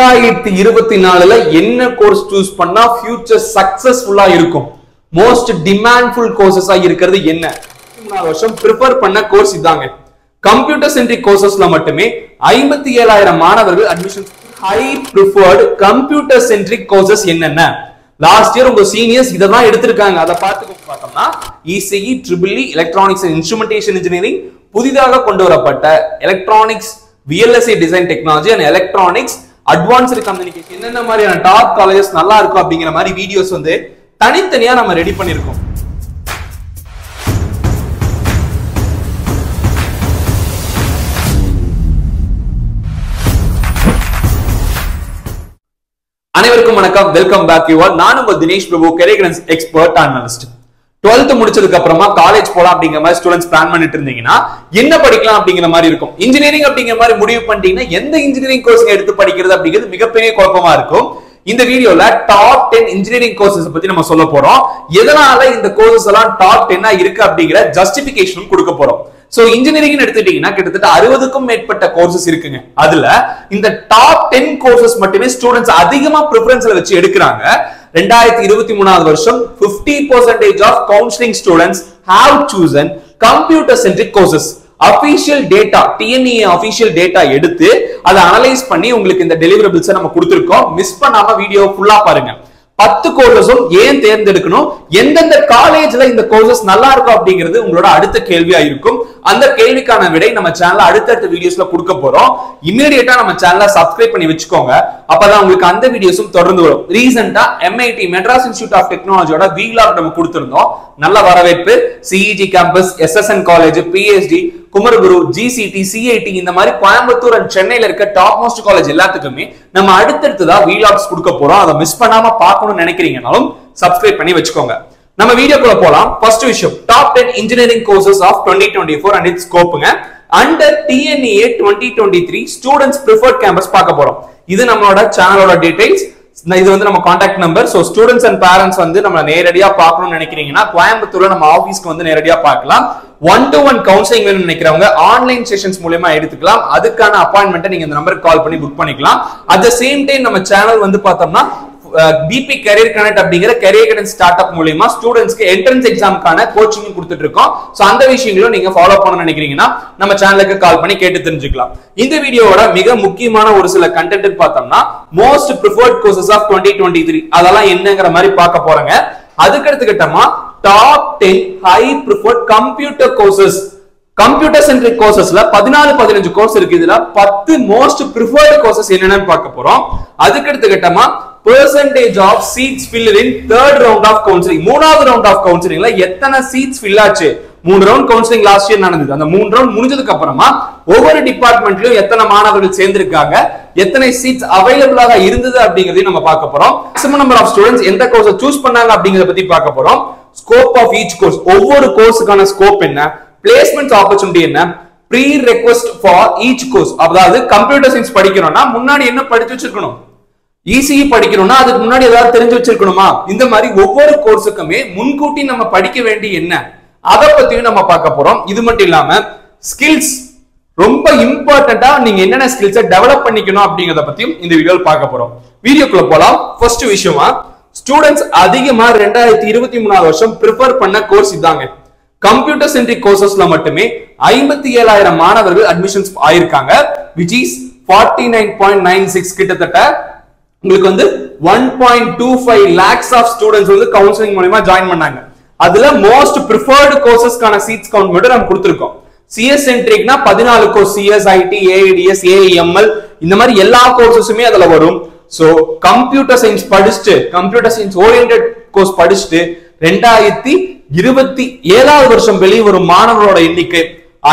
என்ன course choose பண்ணா future successful இருக்கும் most demandful courses இருக்கிறது என்ன வருஷம் prefer பண்ண course இதாங்க computer centric courses மட்டுமே 57000 மாணவர்கள் admissions high preferred computer centric courses என்னென்ன last year உங்க seniors இதெல்லாம் எடுத்துட்டாங்க அத பார்த்து பார்த்தோம்னா ECE, EEE, electronics and instrumentation engineering புதிதாக கொண்டு வரப்பட்ட electronics VLSI design technology and electronics advanced communication என்னென்ன மாதிரியான டாப் காலேजेस நல்லா இருக்கு அப்படிங்கற மாதிரி வீடியோஸ் வந்து தனித்தனியா நம்ம ரெடி பண்ணிருக்கோம் அனைவருக்கும் வணக்கம் வெல்கம் பேக் யூ ஆல் நான் உங்க தினேஷ் பிரபு career guidance expert analyst 12th முடிச்சதுக்கு அப்புறமா காலேஜ் போலாம் அப்படிங்கற மாதிரி ஸ்டூடண்ட்ஸ் பிளான் பண்ணிட்டு இருந்தீங்கன்னா என்ன படிக்கலாம் அப்படிங்கற மாதிரி இருக்கும் இன்ஜினியரிங் அப்படிங்கற மாதிரி முடிவு பண்ணிட்டீங்கன்னா எந்த இன்ஜினியரிங் கோர்ஸ் எடுத்து படிக்கிறது அப்படிங்கிறது மிகப்பெரிய குழப்பமா இருக்கும் இந்த வீடியோல டாப் 10 இன்ஜினியரிங் கோர்सेस பத்தி நம்ம சொல்ல போறோம் எதனால இந்த கோர்सेस எல்லாம் டாப் 10ஆ இருக்கு அப்படிங்கற ஜஸ்டிஃபிகேஷனும் கொடுக்க போறோம் சோ இன்ஜினியரிங் எடுத்துட்டீங்கன்னா கிட்டத்தட்ட 60 க்கும் மேற்பட்ட கோர்सेस இருக்குங்க அதுல இந்த டாப் 10 கோர்सेस மட்டுமே ஸ்டூடண்ட்ஸ் அதிகமா பிரெஃபரன்ஸ்ல வச்சு எடுக்கறாங்க 2023 வருஷம் 50% of counseling students have chosen computer centric courses official data TNEA official data எடுத்து அதை அனலைஸ் பண்ணி உங்களுக்கு இந்த deliverables நம்ம கொடுத்திருக்கோம் மிஸ் பண்ணாம வீடியோ ஃபுல்லா பாருங்க 10 கோர்ஸஸும் ஏன் தேர்ந்தெடுக்கணும் எந்தெந்த காலேஜ்ல இந்த கோர்ஸஸ் நல்லா இருக்கும் அப்படிங்கிறது உங்களோட அடுத்த கேள்வியா இருக்கும் அந்த கேள்விக்கான விடை நம்ம சேனல்ல அடுத்தடுத்த வீடியோஸ்ல கொடுக்க போறோம் இமிடியேட்டா நம்ம சேனலை Subscribe பண்ணி வெச்சுக்கோங்க அப்பதான் உங்களுக்கு அந்த வீடியோஸும் தொடர்ந்து வரும் ரீசன்ட்டா MIT Madras Institute of Technology ஓட வீலாக் நம்ம கொடுத்திருந்தோம் நல்ல வரவேற்பு CEG campus SSN college PSG Kumaraguru GCT CIT இந்த மாதிரி கோயம்புத்தூர் and சென்னையில இருக்க டாப் மோஸ்ட் காலேஜ் எல்லாத்துக்குமே நம்ம அடுத்தடுத்ததா வீலாக்ஸ் கொடுக்க போறோம் அத மிஸ் பண்ணாம பார்க்கணும் நினைக்கிறீங்கனாலும் Subscribe பண்ணி வெச்சுக்கோங்க நம்ம வீடியோக்குள்ள போலாம் ஃபர்ஸ்ட் விஷயம் top 10 engineering courses of 2024 and its scopeங்க under TNEA 2023 students preferred campus பார்க்க போறோம் இது நம்மளோட சேனலோட டீடைல்ஸ் இது வந்து நம்ம contact number so students and parents வந்து நம்ம நேரடியா பார்க்கணும்னு நினைக்கிறீங்கன்னா கோயம்புத்தூர்ல நம்ம ஆபீஸ்க்கு வந்து நேரடியா பார்க்கலாம் 1-to-1 கவுன்சிலிங் வேணும்னு நினைக்கிறவங்க ஆன்லைன் செஷன்ஸ் மூலமா எடுத்துக்கலாம் அதுக்கான அப்பாயின்ட்மென்ட் நீங்க இந்த நம்பருக்கு கால் பண்ணி புக் பண்ணிக்கலாம் அட் தி சேம் டைம் நம்ம சேனல் வந்து பார்த்தோம்னா பிபி career connect அப்படிங்கற career guidance startup மூலமா ஸ்டூடண்ட்ஸ்க்கு என்ட்ரன்ஸ் எக்ஸாம்க்கான கோச்சிங் கொடுத்துட்டு இருக்கோம் சோ அந்த விஷயங்களை நீங்க ஃபாலோ பண்ணனும் நினைக்கிறீங்கன்னா நம்ம சேனலுக்கு கால் பண்ணி கேட்டு தெரிஞ்சுக்கலாம் இந்த வீடியோவோட மிக முக்கியமான ஒரு சில கண்டென்ட் பார்த்தோம்னா most preferred courses of 2023 அதெல்லாம் என்னங்கற மாதிரி பார்க்க போறங்க அதுக்கு அடுத்து கிட்டமா top 10 high preferred computer courses computer centric courses-ல 14-15 கோர்ஸ் இருக்கு இதுல 10 most preferred courses என்னன்னு பார்க்க போறோம் அதுக்கு அடுத்து கிட்டமா percentage of seats filled in third round of counseling மூணாவது round of counseling-ல எத்தனை seats fill ஆச்சு மூணு round counseling last year நடந்துது அந்த மூணு round முடிஞ்சதுக்கு அப்புறமா ஒவ்வொரு டிபார்ட்மென்ட்லயும் எத்தனை மாணவர்கள் சேர்ந்திருக்காங்க எத்தனை seats available-ஆ இருந்தது அப்படிங்கறதை நம்ம பார்க்க போறோம் maximum number of students எந்த கோர்ஸை choose பண்ணாங்க அப்படிங்கறத பத்தி பார்க்க போறோம் scope of each course ஒவ்வொரு கோர்ஸுக்கான scope என்ன placement opportunity என்ன prerequisite for each course அதாவது computer science படிக்கணும்னா முன்னாடி என்ன படிச்சு வச்சிருக்கணும் ECE படிக்கணும்னா அதுக்கு முன்னாடி ஏதாவது தெரிஞ்சு வச்சிருக்கணுமா இந்த மாதிரி ஒவ்வொரு கோர்ஸுக்குமே முன்கூட்டி நம்ம படிக்க வேண்டிய என்ன அத பத்தியும் நம்ம பார்க்க போறோம் இது மட்டும் இல்லாம ஸ்கில்ஸ் ரொம்ப இம்பார்ட்டன்ட்டா நீங்க என்னென்ன ஸ்கில்ஸை டெவலப் பண்ணிக்கணும் அப்படிங்கறத பத்தியும் இந்த வீடியோல பார்க்க போறோம் வீடியோக்குள்ள போலாம் ஃபர்ஸ்ட் விஷயமா ஸ்டூடண்ட்ஸ் அதிகமா 2023 வருஷம் பிரெஃபர் பண்ண கோர்ஸ் இதாங்க கம்ப்யூட்டர் சென்ட்ரிக் கோர்सेसல மட்டுமே 57000 மாணவர்கள் அட்மிஷன்ஸ் ஆயிருக்காங்க which is 49.96 கிட்டத்தட்ட உங்களுக்கு வந்து 1.25 lakhs of students வந்து கவுன்சிலிங் மூலமா ஜாயின் பண்ணாங்க அதுல most preferred courses-க்கான seats count மட்டும் நாம கொடுத்திருக்கோம் CS centric-னா 14 course CS IT AADS AAML இந்த மாதிரி எல்லா கோர்ஸஸுமே அதுல வரும் சோ கம்ப்யூட்டர் சயின்ஸ் படிச்சிட்டு கம்ப்யூட்டர் சயின்ஸ் oriented கோர்ஸ் படிச்சிட்டு 2027 வருஷம் வெளியே வரும் மாணவர்களோட எண்ணிக்கை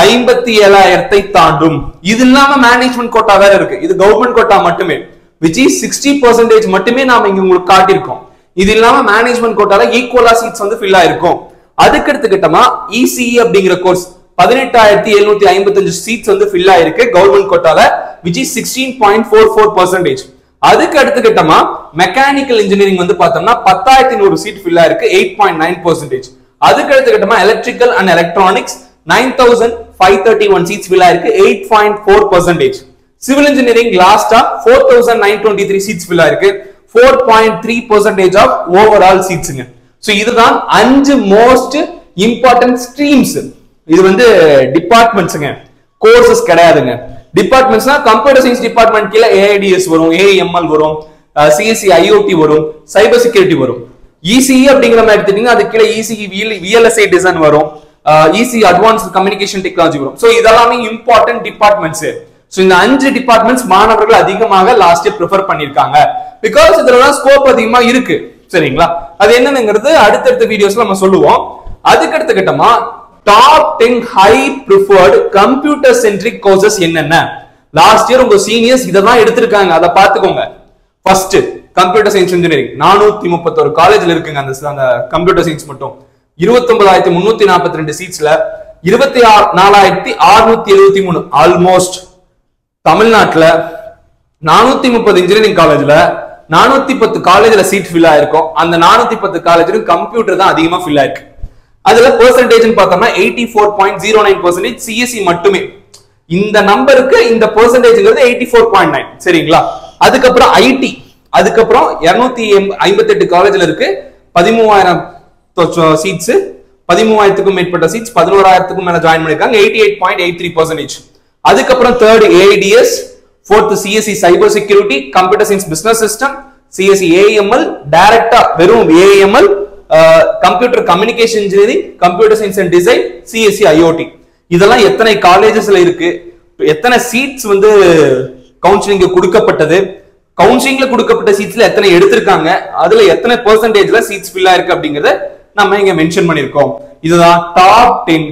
57000ஐ தாண்டும் இது இல்லாம மேனேஜ்மென்ட் கோட்டா வேற இருக்கு இது கவர்மெண்ட் கோட்டா மட்டுமே which is 60% மட்டுமே நாம இங்க உங்களுக்கு காட்டிருக்கோம் இது இல்லாம மேனேஜ்மென்ட் கோட்டால ஈக்குவலா சீட்ஸ் வந்து ஃபில் ஆயிருக்கும் அதுக்கு அடுத்துக்கிட்டமா ECE அப்படிங்கற கோர்ஸ் 18755 சீட்ஸ் வந்து ஃபில் ஆயிருக்கு கவர்மெண்ட் கோட்டால which is 16.44% அதுக்கு அடுத்துக்கிட்டமா மெக்கானிக்கல் இன்ஜினியரிங் வந்து பார்த்தோம்னா 10100 சீட் ஃபில் ஆயிருக்கு 8.9% அதுக்கு அடுத்துக்கிட்டமா electrical and electronics 9531 seats fill ஆயிருக்கு 8.4% Civil engineering last 4923 seats fill aayirukku, 4.3% of overall seats. So, this is the most important streams. This is departments. Courses. Departments are computer science department, AADS, AAML, CSE, IoT, cyber security. ECE is VLSI design, ECE advanced communication technology. So, these are important departments. So, in the 5 departments, last year prefer Panirkanga because there is scope of the Irk. That's the videos. Top 10 high preferred computer centric courses. Last year, your seniors first, computer science engineering. 431 college computer science. 29342 seats. 24673 almost. Tamil Nadu 430 engineering college la 410 college la seat fill aayirkom and 410 college la computer da adhigama fill aayirku adula percentage nu pathona 84.09% CSE mattume inda number ku inda percentage engiradhu 84.9 seriyala adukapra IT adukapra 258 college la irukku 13000 seats 13000 ku meetpatta seats 11000 ku mela join panikanga 88.83%. Third AADS, fourth CSE cyber security, computer science business system, CSE AAML, direct verum AAML, computer communication engineering, computer science and design, CSE IoT. This is colleges la irukku, ethana seats vandu counseling kudukapattadhu, counseling la kudukapatta seats la ethana eduthirukanga, adula ethana percentage la seats fill a irukku abingiradha nama inga mention pannirkom. This is top 10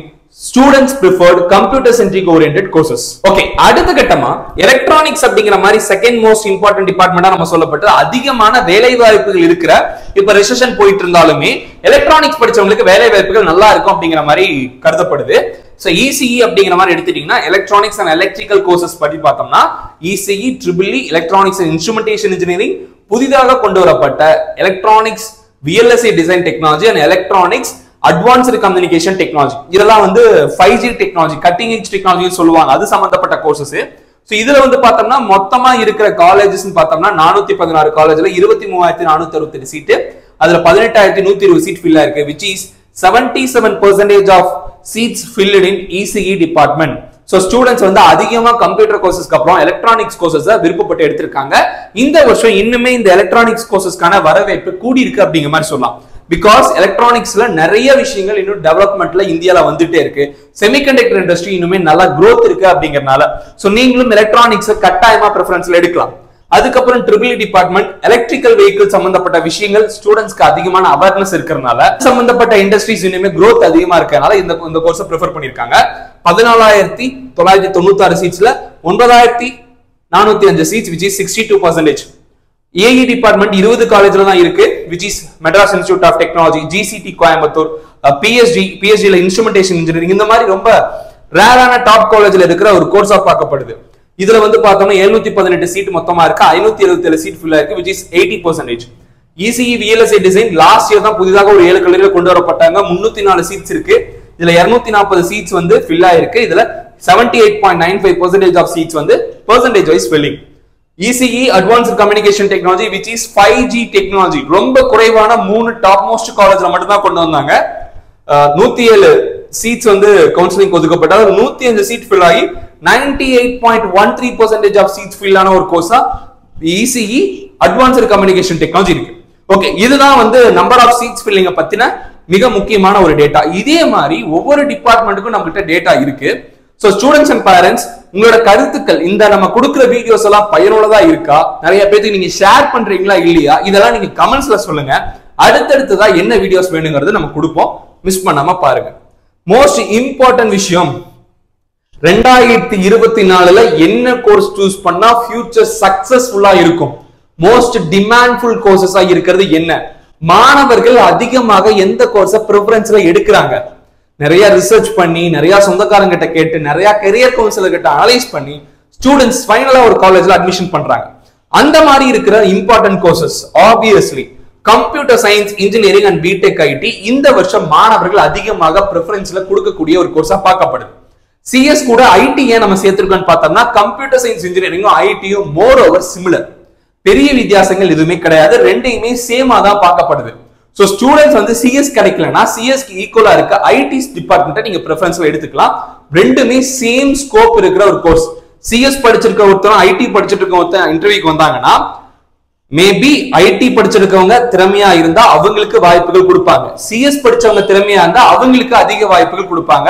students preferred computer centric oriented courses. Okay, adutha kattama electronics abdingra mari second most important department ah nama sollapatta adhigamana velai vaayippugal irukra ipo recession poyittu irundhalume electronics padichavangalukku velai vaayippugal nalla irukum abdingra mari karudapadudhu. So ECE abdingra mari edutittingna electronics and electrical courses padi paathamna ECE EEE electronics and instrumentation engineering pudidaga kondu varapatta electronics VLSI design technology and electronics advanced communication technology. This is 5G technology, cutting edge technology. That's the courses. So, this is the colleges. 416 colleges. 23463 seat. That's 18120 seat fill, which is 77% of seats filled in ECE department. So, students adhigama computer courses, electronics courses. This electronics courses because electronics la nariya vishayangal innu development la India la vandute irukku, semiconductor industry innume nalla growth irukku abingarnala. So neengalum electronics kattayama preference la edukalam. Adukapram EEE department electrical vehicle sambandhapatta vishayangal students ku adhigamana awareness irukkarnala sambandhapatta industries innume growth adhigama irukkarnala indha course prefer pannirukanga. 14996 seats la 9405 seats, which is 62%. EEE department 20 college la irukku, which is Madras Institute of Technology, GCT Coimbatore, PSG la instrumentation engineering. In the mari romba rare top college la irukra or course of paakapadudhu. Idhula vandu paathona 718 seat mottama irukku, 577 seat full irukku, which is 80%. ECE VLSI design last year da pudidaga or 7 college la kondu varapattaanga, 304 seats irukku, idhula 240 seats vandu fill aayirukku, idhula 78.95% of seats vandu percentage wise filling. ECE advanced communication technology, which is 5G technology. Romba kuraivaana 3 topmost college la mattum da kondu vandanga. 107 seats vandu counseling kodukapatta 105 seat fill aagi 98.13% of seats fill aana or course ECE advanced communication technology irukku. Okay, idha vandu number of seats filling pathina miga mukkiyamaana or data. Idhe mari ovvoru department ku namakku data irukku. So students and parents, உங்களோட கருத்துக்கள் இந்த நம்ம கொடுக்கிற videos எல்லாம் பயனுள்ளதா இருக்கா, நிறைய பேருக்கு நீங்க ஷேர் பண்றீங்களா இல்லையா, இதெல்லாம் நீங்க கமெண்ட்ஸ்ல சொல்லுங்க. அடுத்தடுத்ததா என்ன வீடியோஸ் வேணும்ங்கறது நம்ம கொடுப்போம், மிஸ் பண்ணாம பாருங்க. மோஸ்ட் இம்பார்ட்டன்ட் விஷயம் 2024ல என்ன கோர்ஸ் चूஸ் பண்ணா ஃபியூச்சர் சக்சஸ்ஃபுல்லா இருக்கும், மோஸ்ட் டிமாண்ட்ஃபுல் கோர்ஸஸா இருக்குது என்ன, மாணவர்கள் அதிகமாக எந்த கோர்ஸை பிரெஃபரன்ஸ்ல எடுக்கறாங்க. நிறைய ரிசர்ச் பண்ணி நிறைய சொந்தக்காரங்க கிட்ட கேட்டு நிறைய கரியர் கவுன்சிலர் கிட்ட அனலைஸ் பண்ணி ஸ்டூடண்ட்ஸ் ஃபைனலா ஒரு காலேஜ்ல அட்மிஷன் பண்றாங்க. அந்த மாதிரி இருக்கிற important courses obviously computer science engineering and BTech IT இந்த வருஷம் மாணவர்கள் அதிகமாக பிரெஃபரன்ஸ்ல கொடுக்கக்கூடிய ஒரு கோர்ஸா பார்க்கப்படுது. CS கூட IT ஏன் நம்ம சேர்த்திருக்கோம் பார்த்தோம்னா கம்ப்யூட்டர் சயின்ஸ் இன்ஜினியரிங்கும் ஐடியும் மோர் ஓவர் சிமிலர். பெரிய வித்தியாசங்கள் எதுவுமே கிடையாது. ரெண்டையுமே சேமா தான் பார்க்கப்படுது. சோ ஸ்டூடண்ட்ஸ் வந்து CS கிடைக்கலனா CS க்கு ஈக்குவலா இருக்க IT டிபார்ட்மென்ட்ட நீங்க பிரெஃபரன்ஸ்ல எடுத்துக்கலாம். ரெண்டுமே சேம் ஸ்கோப் இருக்கிற ஒரு கோர்ஸ். CS படிச்சிருக்க ஒருத்தரும் IT படிச்சிட்டு இருக்க ஒருத்தர் இன்டர்வியூக்கு வந்தாங்கன்னா மேபி IT படிச்சிருக்கவங்க திறமையா இருந்தா அவங்களுக்கு வாய்ப்புகள் கொடுப்பாங்க. CS படிச்சவங்க திறமையா இருந்தா அவங்களுக்கு அதிக வாய்ப்புகள் கொடுப்பாங்க.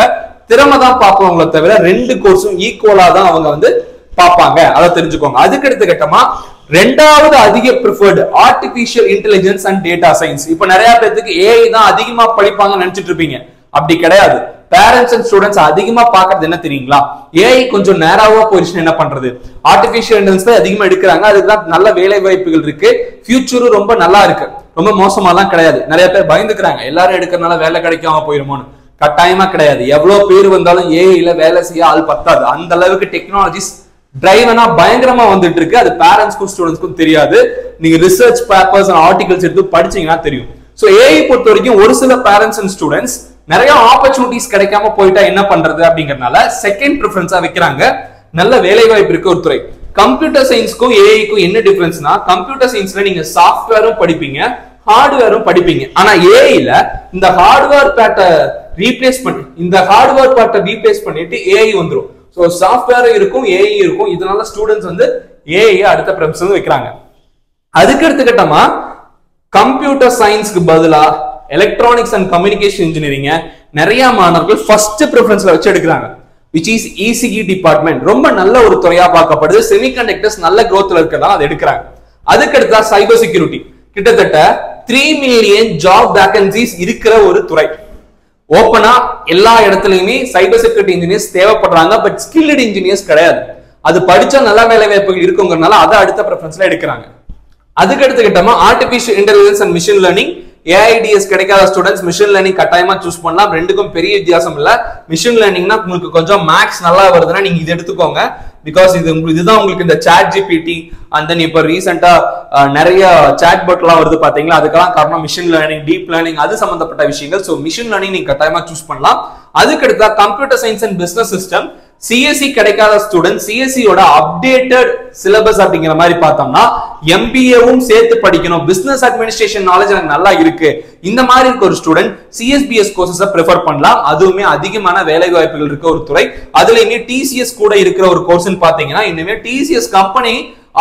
திறமை தான் பார்ப்பவங்கள தவிர ரெண்டு கோர்ஸும் ஈக்குவலா தான் அவங்க வந்து பார்ப்பாங்க. அதை தெரிஞ்சுக்கோங்க. அதுக்கடுத்த கட்டமா ரெண்டாவது அதிக preferred artificial intelligence and data science. இப்ப நிறைய பேருக்கு ஏஐ தான் அதிகமா படிப்பாங்கன்னு நினைச்சிட்டு இருப்பீங்க. அப்படி கிடையாது. பேரண்ட்ஸ் அண்ட் ஸ்டூடெண்ட்ஸ் அதிகமா பாக்குறது என்ன தெரியுங்களா, ஏஐ கொஞ்சம் நேராவா போயிடுச்சுன்னு என்ன பண்றது, ஆர்டிபிஷியல் இன்டெலிஜென்ஸ் அதிகமா எடுக்கிறாங்க, அதுக்குதான் நல்ல வேலை வாய்ப்புகள் இருக்கு, ஃபியூச்சரும் ரொம்ப நல்லா இருக்கு, ரொம்ப மோசமா எல்லாம் கிடையாது. நிறைய பேர் பயந்துக்கிறாங்க எல்லாரும் எடுக்கிறதுனால வேலை கிடைக்காம போயிருமோன்னு. கட்டாயமா கிடையாது. எவ்வளவு பேர் வந்தாலும் ஏஐல வேலை செய்ய ஆள் பத்தாது. அந்த அளவுக்கு டெக்னாலஜிஸ் டிரைவனா பயங்கரமா வந்துட்டு இருக்கு. அது பேரண்ட்ஸ்க்கும் ஸ்டூடெண்ட்ஸ்க்கும் தெரியாது. நீங்க ரிசர்ச் பேப்பர்ஸ் அண்ட் ஆர்டிகல்ஸ் எடுத்து படிச்சீங்கன்னா தெரியும். சோ ஏஐ பொறுத்த வரைக்கும் ஒரு சில பேரண்ட்ஸ் அண்ட் ஸ்டூடெண்ட்ஸ் நிறைய ஆப்பர்ச்சுனிட்டிஸ் கிடைக்காம போயிட்டா என்ன பண்றது அப்படிங்கறதுனால செகண்ட் ப்ரிஃபரன்ஸா வைக்கிறாங்க. நல்ல வேலை வாய்ப்பு இருக்கு ஒரு துறை. கம்ப்யூட்டர் சயின்ஸ்க்கும் ஏஐக்கும் என்ன டிஃபரன்ஸ்னா, கம்ப்யூட்டர் சயின்ஸ்ல நீங்க சாஃப்ட்வேரும் படிப்பீங்க ஹார்ட்வேரும் படிப்பீங்க. ஆனா ஏஐல இந்த ஹார்ட்வேர் பேட்ட ரீப்ளேஸ் பண்ணி இந்த ஹார்ட்வேர் பார்ட்டை ரீப்ளேஸ் பண்ணிட்டு ஏஐ வந்துடும். ஸோ சாஃப்ட்வேரும் இருக்கும் ஏஐ இருக்கும். இதனால ஸ்டூடெண்ட்ஸ் வந்து ஏஐ அடுத்த ப்ரெஃபரன்ஸ் வந்து வைக்கிறாங்க. அதுக்கு அடுத்த கட்டமா கம்ப்யூட்டர் சயின்ஸ்க்கு பதிலா எலக்ட்ரானிக்ஸ் அண்ட் கம்யூனிகேஷன் இன்ஜினியரிங்க நிறைய மாணவர்கள் ஃபர்ஸ்ட் ப்ரிஃபரன்ஸ்ல வச்சு எடுக்கிறாங்க. Which is ECE department. ரொம்ப நல்ல ஒரு துறையா பார்க்கப்படுது. செமிகண்டக்டர்ஸ் நல்ல க்ரோத்ல இருக்கதான் அதை எடுக்கிறாங்க. அதுக்கடுத்தா சைபர் செக்யூரிட்டி. கிட்டத்தட்ட 3 மில்லியன் ஜாப் வேகன்சிஸ் இருக்கிற ஒரு துறை. ஓப்பனா எல்லா இடத்துலயுமே சைபர் செக்யூரிட்டி இன்ஜினியர்ஸ் தேவைப்படுறாங்க. பட் ஸ்கில்டு இன்ஜினியர்ஸ் கிடையாது. அது படிச்சா நல்ல வேலை வாய்ப்புகள் இருக்குங்கிறதுனால அதை அடுத்த ப்ரிஃபரன்ஸ்ல எடுக்கிறாங்க. அதுக்கடுத்து கிட்டமா artificial intelligence and machine learning. AADS கிடைக்காத ஸ்டூடெண்ட்ஸ் மிஷின் லேர்னிங் கட்டாயமா சூஸ் பண்ணலாம். ரெண்டுக்கும் பெரிய வித்தியாசம் இல்ல. மிஷின் லேர்னிங்னா உங்களுக்கு கொஞ்சம் மேக்ஸ் நல்லா வருதுன்னா நீங்க இது எடுத்துக்கோங்க. பிகாஸ் இது இதுதான் உங்களுக்கு இந்த ChatGPT அண்ட் தென் இப்ப ரீசெண்டா நிறைய சாட் பாட் எல்லாம் வருது பாத்தீங்களா, அதுக்கெல்லாம் காரணம் மிஷின் லேர்னிங், டீப் லேர்னிங், அது சம்பந்தப்பட்ட விஷயங்கள். சோ மிஷின் லேர்னிங் நீங்க கட்டாயமா சூஸ் பண்ணலாம். அதுக்கடுத்தா computer science and business system. CSE கிடைக்காத ஸ்டூடெண்ட் CSEயோட அப்டேட்டட் சிலபஸ் அப்படிங்கிற மாதிரி பார்த்தோம்னா MBAவும் சேர்த்து படிக்கணும், பிசினஸ் அட்மினிஸ்ட்ரேஷன் நாலேஜ் எனக்கு நல்லா இருக்கு, இந்த மாதிரி இருக்க ஒரு ஸ்டூடெண்ட் CSBS கோர்சஸை ப்ரிஃபர் பண்ணலாம். அதுவுமே அதிகமான வேலை வாய்ப்புகள் இருக்க ஒரு துறை. அதுலயுமே TCS கூட இருக்கிற ஒரு கோர்ஸ்ன்னு பாத்தீங்கன்னா இன்னுமே TCS கம்பெனி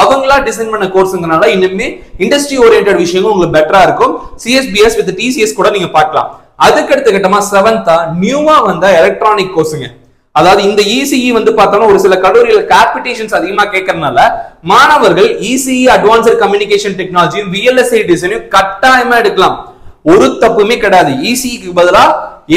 அவங்களா டிசைன் பண்ண கோர்ஸ்ங்கறனால இன்னுமே இண்டஸ்ட்ரி ஓரியன்டட் விஷயங்கள் உங்களுக்கு பெட்டரா இருக்கும். CSBS வித் TCS கூட நீங்க பார்க்கலாம். அதுக்கடுத்த கட்டமா 7th நியூவா வந்த எலக்ட்ரானிக் கோர்ஸுங்க. அதாவது இந்த ECE வந்து பார்த்தோம்னா ஒரு சில கல்லூரியில காம்படிஷன்ஸ் அதிகமா கேட்கறதுனால மாணவர்கள் ECE advanced communication technology VLSI டிசைனும் கட்டாயமா எடுக்கலாம். ஒரு தப்புமே கிடையாது. ECEக்கு பதிலா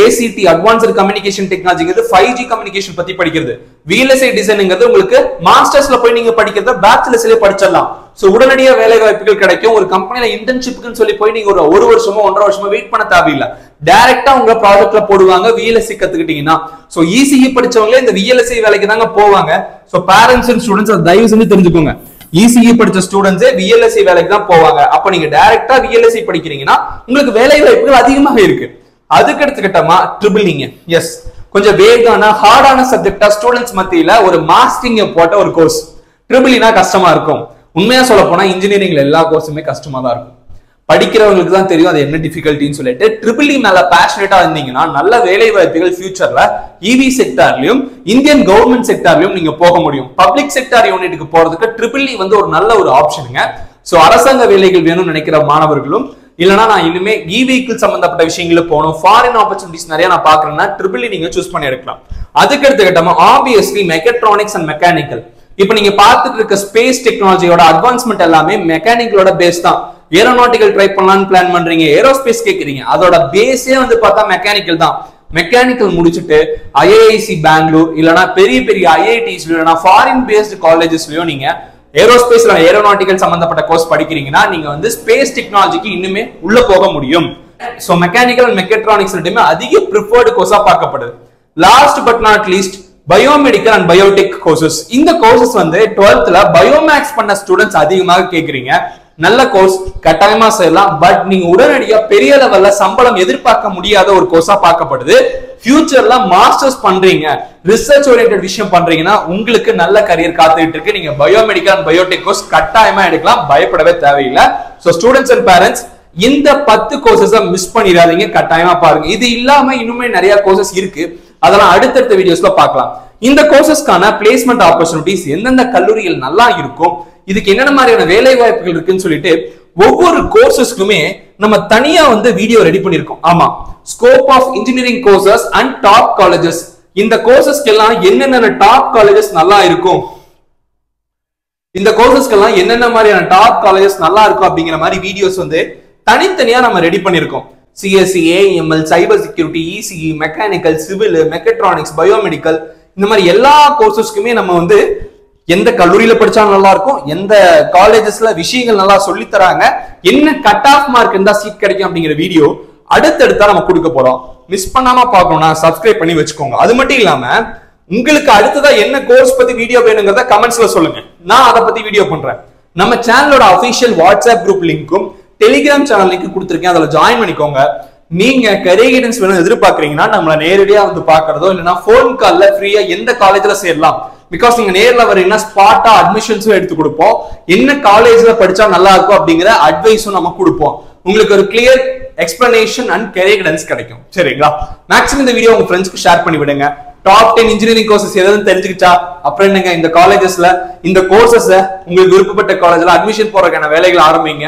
ACT அட்வான்ஸ்ட் கம்யூனிகேஷன் டெக்னாலஜிங்கிறது 5G கம்யூனிகேஷன் பத்தி படிக்கிறது, VLSI டிசைன்ங்கிறது உங்களுக்கு மாஸ்டர்ஸ்ல போய் நீங்க படிக்கிறத பேச்சுலர்ஸ்லயே படிச்சிடலாம். சோ உடனடியா வேலை வாய்ப்புகள் கிடைக்கும். ஒரு கம்பெனில இன்டர்ன்ஷிப்னு சொல்லி போய் நீங்க ஒரு வருஷமோ 1.5 வருஷமோ வெயிட் பண்ண தேவையில்லை. டைரக்டா உங்க ப்ராஜெக்ட்ல போடுவாங்க. VLSI கத்துக்கிட்டீங்கன்னா சோ ECE படிச்சவங்களே இந்த VLSI வேலைக்கு தாங்க போவாங்க. சோ பேரண்ட்ஸ் அண்ட் ஸ்டூடெண்ட்ஸ் அதை தயவு செஞ்சு தெரிஞ்சுக்கோங்க. ECE படிச்ச ஸ்டூடெண்ட்ஸே VLSI வேலைக்கு தான் போவாங்க. அப்ப நீங்க டைரக்டா VLSI படிக்கிறீங்கன்னா உங்களுக்கு வேலை வாய்ப்புகள் அதிகமாக இருக்கு. அதுக்கு எடுத்துக்கிட்டமா ட்ரிபிள்இங்க. எஸ், கொஞ்சம் வேகான ஹார்டான சப்ஜெக்டா ஸ்டூடெண்ட்ஸ் மத்தியில ஒரு மாஸ்டிங்க போட்ட ஒரு கோர்ஸ். ட்ரிபிள்இனா கஷ்டமா இருக்கும். உண்மையா சொல்ல போனா இன்ஜினியரிங்ல எல்லா கோர்ஸுமே கஷ்டமா தான் இருக்கும். படிக்கிறவங்களுக்கு தான் தெரியும் அது என்ன டிஃபிகல்ட்டின்னு சொல்லிட்டு ட்ரிபிள்இ மேல பேஷனேட்டா இருந்தீங்கன்னா நல்ல வேலை வாய்ப்புகள் ஃபியூச்சர்ல EV செக்டார்லயும் இந்தியன் கவர்மெண்ட் செக்டார்லயும் நீங்க போக முடியும். பப்ளிக் செக்டார் யூனிட்டுக்கு போறதுக்கு ட்ரிபிள்இ வந்து ஒரு நல்ல ஒரு ஆப்ஷனுங்க. சோ அரசாங்க வேலைகள் வேணும்னு நினைக்கிற மாணவர்களும் இல்லைன்னா நான் இனிமே E-vehicle சம்பந்தப்பட்ட விஷயங்களும் போகணும், ஃபாரின் ஆப்பர்ச்சுனிட்டிஸ் நிறைய நான் பாக்குறேன்னா ட்ரிபிள்இ நீங்க சூஸ் பண்ணி எடுக்கலாம். அதுக்கு எடுத்துக்கிட்டோம்னா ஆப்வியஸ்லி மெக்கட்ரானிக்ஸ் அண்ட் மெக்கானிக்கல். இப்ப நீங்க பார்த்துட்டு இருக்க ஸ்பேஸ் டெக்னாலஜியோட அட்வான்ஸ்மெண்ட் எல்லாமே மெக்கானிக்கலோட பேஸ் தான். ஏரோநாட்டிக்கல் ட்ரை பண்ணலாம்னு பிளான் பண்றீங்க, ஏரோஸ்பேஸ் கேட்கறீங்க, அதோட பேஸே வந்து பார்த்தா மெக்கானிக்கல் தான். மெக்கானிக்கல் முடிச்சுட்டு IIC பெங்களூர் இல்லைன்னா பெரிய பெரிய IITs இல்லைன்னா ஃபாரின் பேஸ்டு காலேஜஸ்லயும் நீங்க ஏரோஸ்பேஸ்ல ஏரோநாட்டிக்கல் சம்பந்தப்பட்ட கோர்ஸ் படிக்கிறீங்கன்னா நீங்க வந்து ஸ்பேஸ் டெக்னாலஜிக்கு இன்னுமே உள்ள போக முடியும். சோ மெக்கானிக்கல் அண்ட் மெக்கட்ரானிக்ஸ் ரெண்டுமே அதிக ப்ரிஃபர்டு கோர்ஸா பார்க்கப்படுது. Last but not least biomedical and biotech courses. இந்த கோர்சஸ் வந்து 12th பயோமேக்ஸ் பண்ண ஸ்டூடெண்ட்ஸ் அதிகமாக கேட்கறீங்க. நல்ல கோர்ஸ் கட்டாயமா செய்யலாம். பட் நீங்க உடனடியா பெரிய லெவல்ல சம்பளம் எதிர்பார்க்க முடியாத ஒரு கோர்ஸா பார்க்கப்படுது. ஃபியூச்சர்ல மாஸ்டர்ஸ் பண்றீங்க, ரிசர்ச் ஓரியன்டட் விஷயம் பண்றீங்கன்னா உங்களுக்கு நல்ல கரியர் காத்துக்கிட்டு இருக்கு. நீங்க பயோமெடிக்கல் அண்ட் பயோடெக் கோர்ஸ் கட்டாயமா எடுக்கலாம், பயப்படவே தேவையில்லை. சோ ஸ்டூடெண்ட்ஸ் அண்ட் பேரண்ட்ஸ், இந்த 10 கோர்சஸ மிஸ் பண்ணிடாதீங்க, கட்டாயமா பாருங்க. இது இல்லாம இன்னுமே நிறைய கோர்சஸ் இருக்கு, அதெல்லாம் அடுத்தடுத்த வீடியோஸ்ல பார்க்கலாம். இந்த கோர்சஸ்க்கான பிளேஸ்மெண்ட் ஆப்பர்ச்சுனிட்டிஸ் எந்தெந்த கல்லூரிகள் நல்லா இருக்கும், இதுக்கு என்னென்ன மாதிரியான வேலை வாய்ப்புகள் இருக்குன்னு சொல்லிட்டு ஒவ்வொரு கோர்சஸ்க்குமே நம்ம தனியா வந்து வீடியோ ரெடி பண்ணிருக்கோம். ஆமா, scope of engineering courses and top colleges. இந்த கோர்சஸ்க்கெல்லாம் என்னென்ன டாப் காலேஜஸ் நல்லா இருக்கும், இந்த கோர்சஸ்க்கெல்லாம் என்னென்ன மாதிரியான டாப் காலேஜஸ் நல்லா இருக்கும் அப்படிங்கிற மாதிரி வீடியோஸ் வந்து தனித்தனியா நம்ம ரெடி பண்ணிருக்கோம். CSE, AML, cyber security, ECE, mechanical, civil, mechatronics, biomedical, இந்த மாதிரி எல்லா கோர்சஸ்க்குமே நம்ம வந்து எந்த கல்லூரியில படிச்சாலும் நல்லா இருக்கும், எந்த காலேஜஸ்ல விஷயங்கள் நல்லா சொல்லி தராங்க, என்ன கட் ஆஃப் மார்க் இருந்தா சீட் கிடைக்கும் அப்படிங்கிற வீடியோ அடுத்தடுத்தா நம்ம கொடுக்க போறோம். மிஸ் பண்ணாம பார்க்கணும்னா சப்ஸ்கிரைப் பண்ணி வச்சுக்கோங்க. அது மட்டும் இல்லாம உங்களுக்கு அடுத்ததா என்ன கோர்ஸ் பத்தி வீடியோ வேணுங்கிறத கமெண்ட்ஸ்ல சொல்லுங்க, நான் அதை பத்தி வீடியோ பண்றேன். நம்ம சேனலோட அபிஷியல் வாட்ஸ்அப் குரூப் லிங்க்கும் டெலிகிராம் சேனல் லிங்க் கொடுத்துருக்கேன், அதில் ஜாயின் பண்ணிக்கோங்க. நீங்க கரியர் கைடன்ஸ் வேணும் எதிர்பார்க்கறீங்கன்னா நம்மள நேரடியா வந்து பாக்குறதோ இல்லைன்னா போன் கால்ல ஃப்ரீயா எந்த காலேஜ்ல சேரலாம், பிகாஸ் நீங்க நேர்ல வரீங்கன்னா ஸ்பாட்டா அட்மிஷன்ஸும் எடுத்து கொடுப்போம், என்ன காலேஜ்ல படிச்சா நல்லா இருக்கும் அப்படிங்கிற அட்வைஸும் நம்ம கொடுப்போம். உங்களுக்கு ஒரு clear explanation and career guidance கிடைக்கும், சரிங்களா? மேக்ஸிமம் இந்த வீடியோ உங்க ஃப்ரெண்ட்ஸ்க்கு ஷேர் பண்ணி விடுங்க. டாப் 10 இன்ஜினியரிங் கோர்சஸ் எதாவது தெரிஞ்சுக்கிட்டா அப்புறம் என்னங்க, இந்த காலேஜஸ்ல இந்த கோர்சஸ் உங்களுக்கு விருப்பப்பட்ட காலேஜ்ல அட்மிஷன் போறதுக்கான வேலைகளை ஆரம்பிங்க.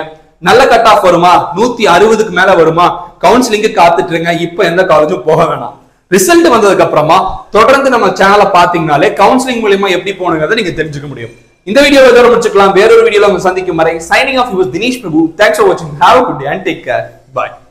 நல்ல கட் ஆஃப் வருமா, 160க்கு மேல வருமா, கவுன்சிலிங்கு காத்துட்டு இருங்க, இப்ப எந்த காலேஜும் போக வேணாம். ரிசல்ட் வந்ததுக்கு அப்புறமா தொடர்ந்து நம்ம சேனலை பாத்தீங்கன்னாலே கவுன்சிலிங் மூலமா எப்படி போகணுங்கிறத நீங்க தெரிஞ்சுக்க முடியும். இந்த வீடியோவை இதோட முடிச்சுக்கலாம். வேறொரு வீடியோல உங்க சந்திக்கும் வரை signing off your Dinesh Prabhu. Thanks for வாட்சிங். Have a good day and take care. By.